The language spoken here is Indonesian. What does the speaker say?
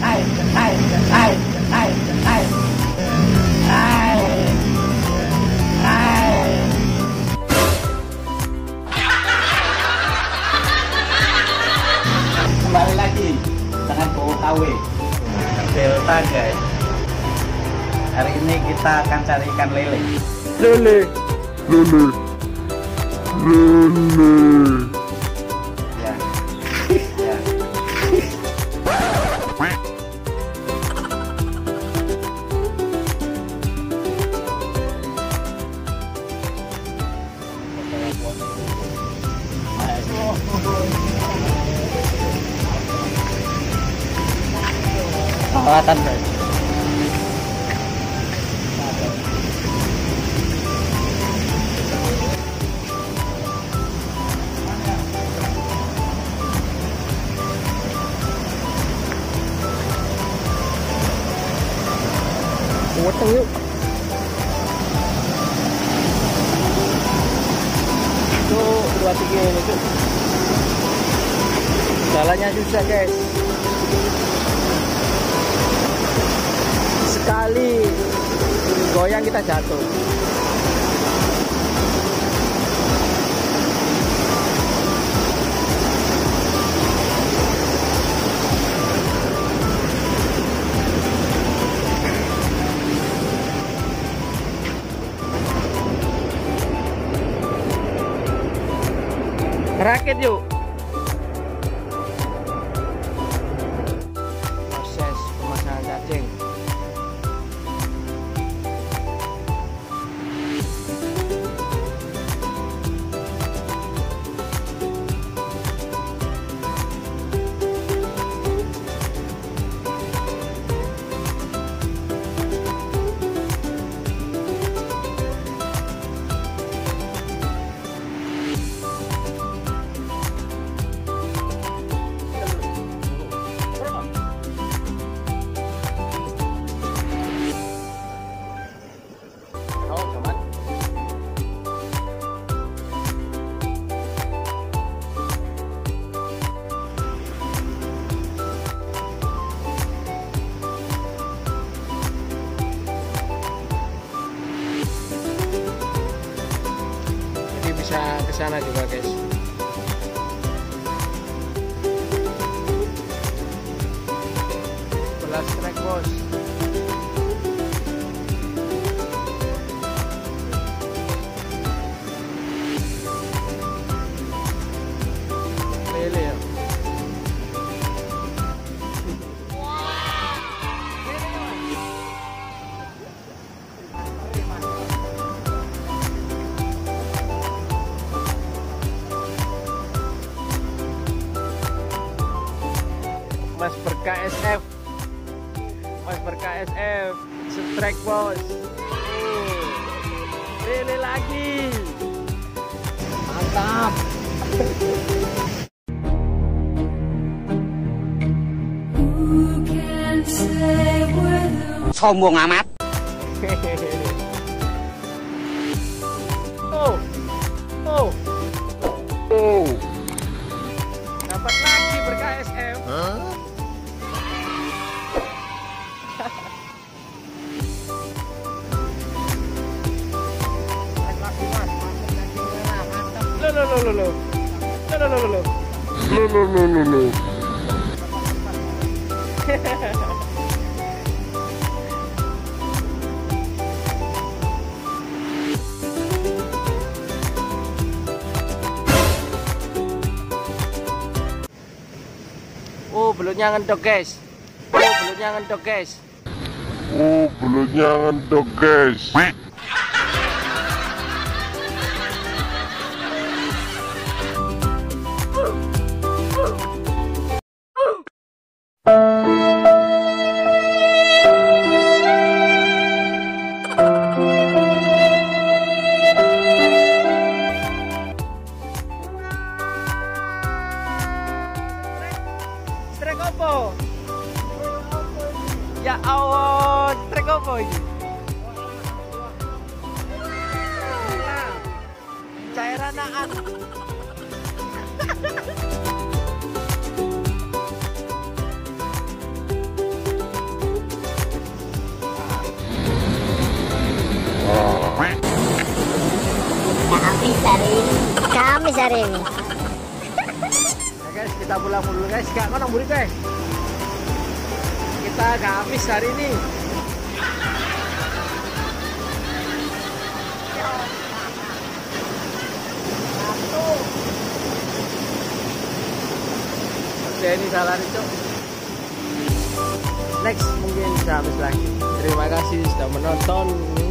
Kembali lagi dengan BOKW Delta guys. Hari ini kita akan cari ikan lele. Lele. Peralatan guys, potong yuk. Itu 2-3 itu jalannya susah guys. Sekali goyang kita jatuh. Rakit yuk. Proses pemasangan cacing. Bisa ke sana juga guys. Belas trek bos. Lele ya. Mas Berkah SF, Mas Berkah SF, strike bos. Lele lagi, mantap. Sombong amat. Oh. Dapat lagi Berkah SF. Huh? Lo. Oh, belutnya ngendok, guys. Ya Allah, trek apa ini? Cairan naan. cari ini. Ya guys, kita pulang dulu guys. Gak mana murid guys. Kita gak habis hari ini. Oke, ini salah nih cok. Next mungkin kita habis lagi. Terima kasih sudah menonton.